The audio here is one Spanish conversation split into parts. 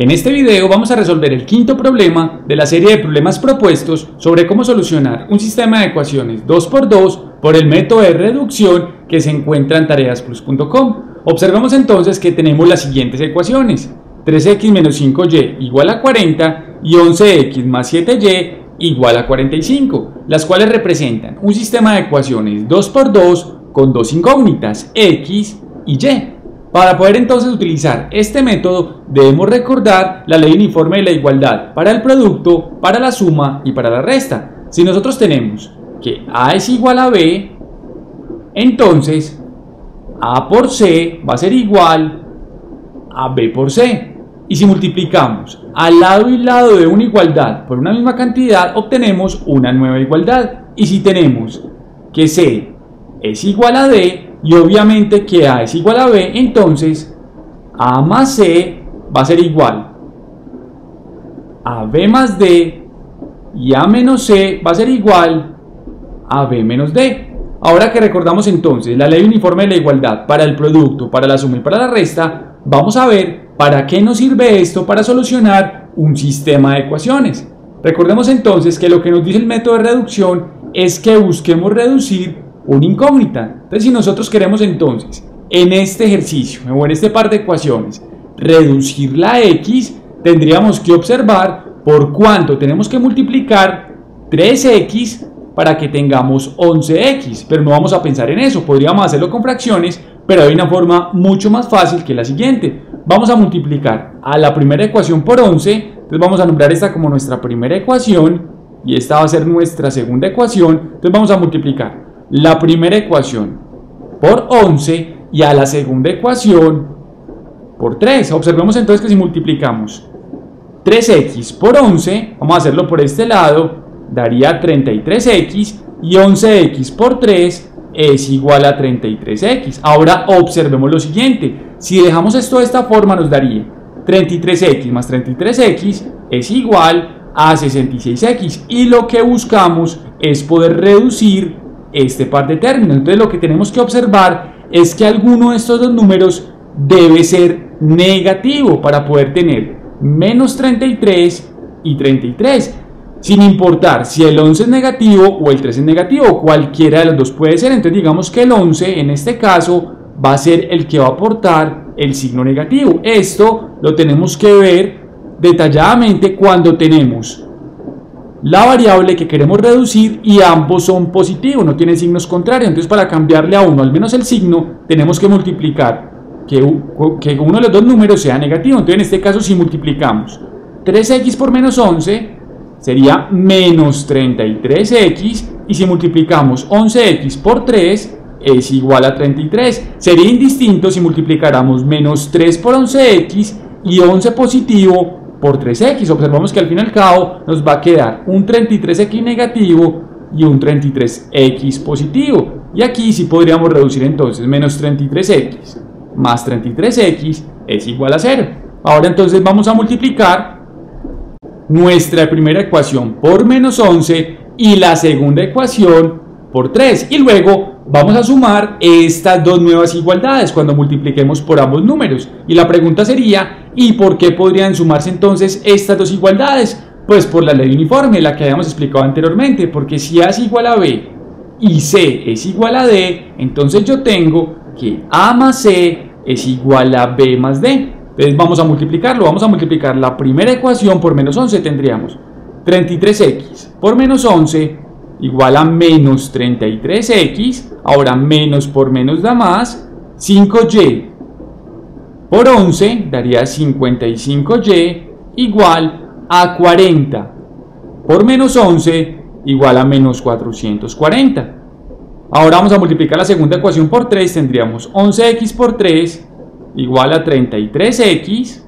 En este video vamos a resolver el quinto problema de la serie de problemas propuestos sobre cómo solucionar un sistema de ecuaciones 2x2 por el método de reducción que se encuentra en tareasplus.com. Observamos entonces que tenemos las siguientes ecuaciones: 3x menos 5y igual a 40 y 11x más 7y igual a 45, las cuales representan un sistema de ecuaciones 2x2 con dos incógnitas x y y. Para poder entonces utilizar este método debemos recordar la ley uniforme de la igualdad para el producto, para la suma y para la resta. Si nosotros tenemos que A es igual a B, entonces A por C va a ser igual a B por C. Y si multiplicamos al lado y lado de una igualdad por una misma cantidad, obtenemos una nueva igualdad. Y si tenemos que C es igual a D, y obviamente que A es igual a B, entonces A más C va a ser igual a B más D y A menos C va a ser igual a B menos D. Ahora que recordamos entonces la ley uniforme de la igualdad para el producto, para la suma y para la resta, vamos a ver para qué nos sirve esto para solucionar un sistema de ecuaciones. Recordemos entonces que lo que nos dice el método de reducción es que busquemos reducir una incógnita. Entonces, si nosotros queremos entonces en este ejercicio o en este par de ecuaciones reducir la x, tendríamos que observar por cuánto tenemos que multiplicar 3x para que tengamos 11x, pero no vamos a pensar en eso. Podríamos hacerlo con fracciones, pero hay una forma mucho más fácil que la siguiente. Vamos a multiplicar a la primera ecuación por 11, entonces vamos a nombrar esta como nuestra primera ecuación y esta va a ser nuestra segunda ecuación. Entonces vamos a multiplicar la primera ecuación por 11 y a la segunda ecuación por 3. Observemos entonces que si multiplicamos 3x por 11, vamos a hacerlo por este lado, daría 33x, y 11x por 3 es igual a 33x. Ahora observemos lo siguiente: si dejamos esto de esta forma nos daría 33x más 33x es igual a 66x, y lo que buscamos es poder reducir este par de términos. Entonces lo que tenemos que observar es que alguno de estos dos números debe ser negativo para poder tener menos 33 y 33, sin importar si el 11 es negativo o el 3 es negativo, cualquiera de los dos puede ser. Entonces digamos que el 11 en este caso va a ser el que va a aportar el signo negativo. Esto lo tenemos que ver detalladamente cuando tenemos la variable que queremos reducir y ambos son positivos, no tienen signos contrarios. Entonces, para cambiarle a uno al menos el signo, tenemos que multiplicar que uno de los dos números sea negativo. Entonces en este caso, si multiplicamos 3x por menos 11 sería menos 33x, y si multiplicamos 11x por 3 es igual a 33. Sería indistinto si multiplicáramos menos 3 por 11x y 11 positivo por 3x. Observamos que al fin y al cabo nos va a quedar un 33x negativo y un 33x positivo, y aquí sí podríamos reducir entonces menos 33x más 33x es igual a 0. Ahora entonces vamos a multiplicar nuestra primera ecuación por menos 11 y la segunda ecuación por 3, y luego vamos a sumar estas dos nuevas igualdades cuando multipliquemos por ambos números. Y la pregunta sería: ¿y por qué podrían sumarse entonces estas dos igualdades? Pues por la ley uniforme, la que habíamos explicado anteriormente, porque si A es igual a B y C es igual a D, entonces yo tengo que A más C es igual a B más D. Entonces vamos a multiplicarlo, vamos a multiplicar la primera ecuación por menos 11, tendríamos 33x por menos 11 igual a menos 33x, ahora menos por menos da más, 5y por 11 daría 55y igual a 40 por menos 11 igual a menos 440. Ahora vamos a multiplicar la segunda ecuación por 3, tendríamos 11x por 3 igual a 33x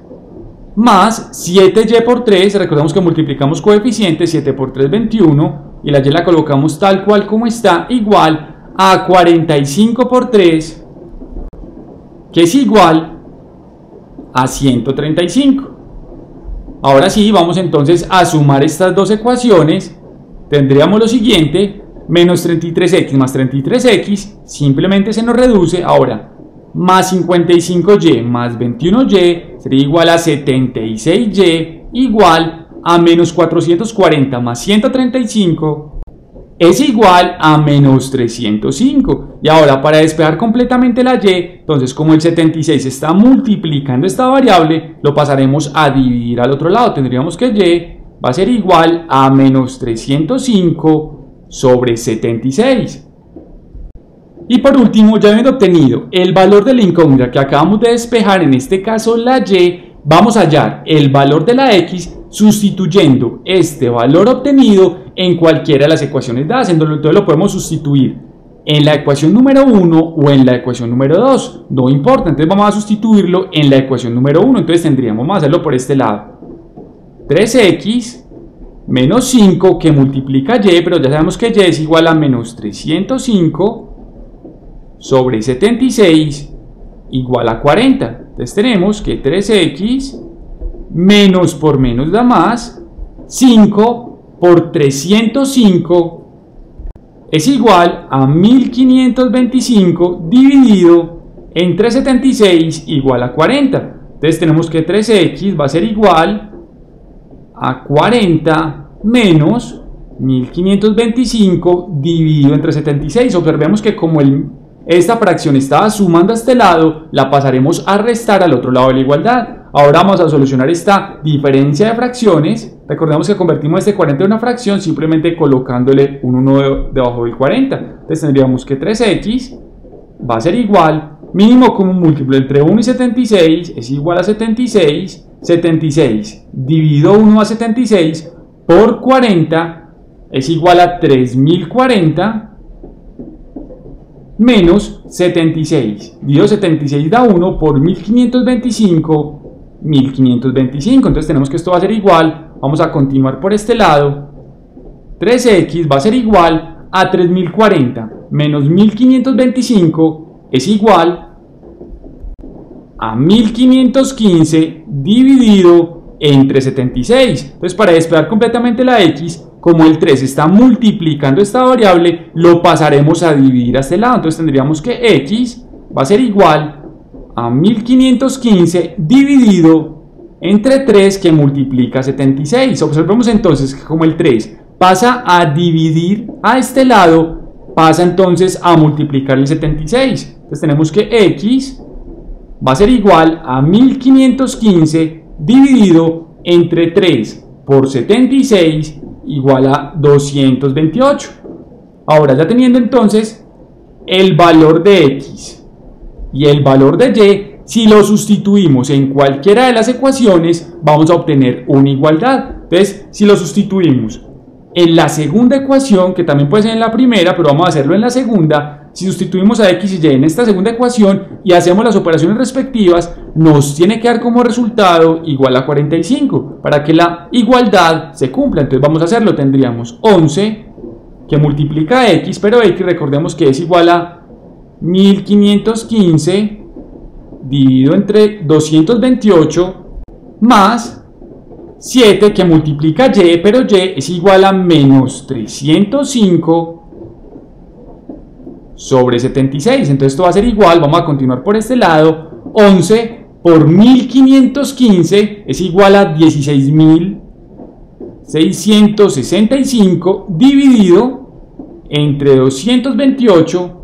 más 7y por 3, recordemos que multiplicamos coeficientes, 7 por 3 21, y la y la colocamos tal cual como está, igual a 45 por 3 que es igual a 135. Ahora sí, vamos entonces a sumar estas dos ecuaciones, tendríamos lo siguiente: menos 33x más 33x simplemente se nos reduce, ahora más 55y más 21y sería igual a 76y igual a menos 440 más 135 es igual a menos 305. Y ahora para despejar completamente la y, entonces como el 76 está multiplicando esta variable, lo pasaremos a dividir al otro lado. Tendríamos que y va a ser igual a menos 305 sobre 76. Y por último, ya habiendo obtenido el valor de la incógnita que acabamos de despejar, en este caso la y, vamos a hallar el valor de la x sustituyendo este valor obtenido en cualquiera de las ecuaciones dadas. Entonces lo podemos sustituir en la ecuación número 1 o en la ecuación número 2, no importa. Entonces vamos a sustituirlo en la ecuación número 1, entonces tendríamos, vamos a hacerlo por este lado, 3x menos 5 que multiplica y, pero ya sabemos que y es igual a menos 305 sobre 76 igual a 40. Entonces tenemos que 3x menos por menos da más, 5 por 305 es igual a 1525 dividido entre 76 igual a 40. Entonces tenemos que 3x va a ser igual a 40 menos 1525 dividido entre 76. Observemos que como esta fracción estaba sumando a este lado, la pasaremos a restar al otro lado de la igualdad. Ahora vamos a solucionar esta diferencia de fracciones. Recordemos que convertimos este 40 en una fracción simplemente colocándole un 1 debajo del 40. Entonces tendríamos que 3x va a ser igual, mínimo común múltiplo entre 1 y 76 es igual a 76, 76 dividido 1 a 76 por 40 es igual a 3040 menos 76, dividido 76 da 1 por 1525, 1525, entonces tenemos que esto va a ser igual, vamos a continuar por este lado, 3x va a ser igual a 3040 menos 1525 es igual a 1515 dividido entre 76, entonces para despejar completamente la x, como el 3 está multiplicando esta variable, lo pasaremos a dividir a este lado. Entonces tendríamos que x va a ser igual a 1515 dividido entre 3 que multiplica 76. Observemos entonces que como el 3 pasa a dividir a este lado, pasa entonces a multiplicar el 76. Entonces tenemos que x va a ser igual a 1515 dividido entre 3 por 76 igual a 228. Ahora ya teniendo entonces el valor de x y el valor de y, si lo sustituimos en cualquiera de las ecuaciones vamos a obtener una igualdad. Entonces si lo sustituimos en la segunda ecuación, que también puede ser en la primera, pero vamos a hacerlo en la segunda, si sustituimos a x y en esta segunda ecuación y hacemos las operaciones respectivas, nos tiene que dar como resultado igual a 45 para que la igualdad se cumpla. Entonces vamos a hacerlo, tendríamos 11 que multiplica a x, pero x recordemos que es igual a 1515 dividido entre 228 más 7 que multiplica y, pero y es igual a menos 305 sobre 76. Entonces esto va a ser igual, vamos a continuar por este lado, 11 por 1515 es igual a 16.665 dividido entre 228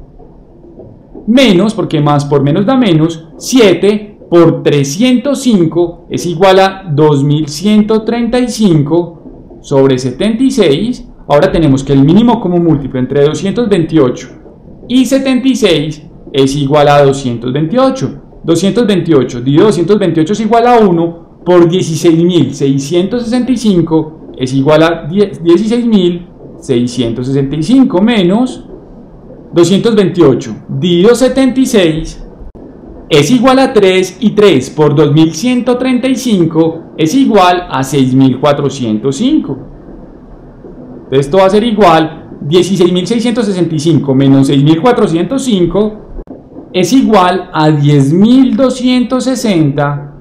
menos, porque más por menos da menos, 7 por 305 es igual a 2135 sobre 76. Ahora tenemos que el mínimo común múltiplo entre 228 y 76 es igual a 228. 228 dividido 228 es igual a 1 por 16.665 es igual a 16.665 menos 228 dividido 76 es igual a 3 y 3 por 2135 es igual a 6405. Esto va a ser igual, 16665 menos 6405 es igual a 10260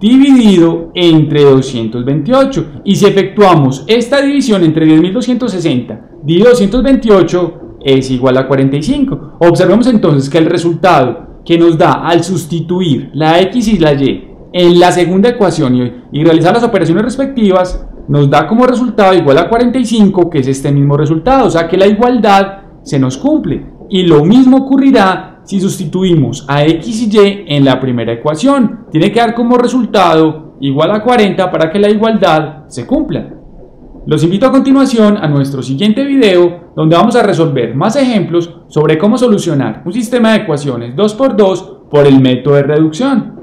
dividido entre 228. Y si efectuamos esta división entre 10260 y 228 es igual a 45. Observemos entonces que el resultado que nos da al sustituir la X y la Y en la segunda ecuación y realizar las operaciones respectivas, nos da como resultado igual a 45, que es este mismo resultado, o sea que la igualdad se nos cumple. Y lo mismo ocurrirá si sustituimos a X y Y en la primera ecuación. Tiene que dar como resultado igual a 40 para que la igualdad se cumpla. Los invito a continuación a nuestro siguiente video, donde vamos a resolver más ejemplos sobre cómo solucionar un sistema de ecuaciones 2×2 por el método de reducción.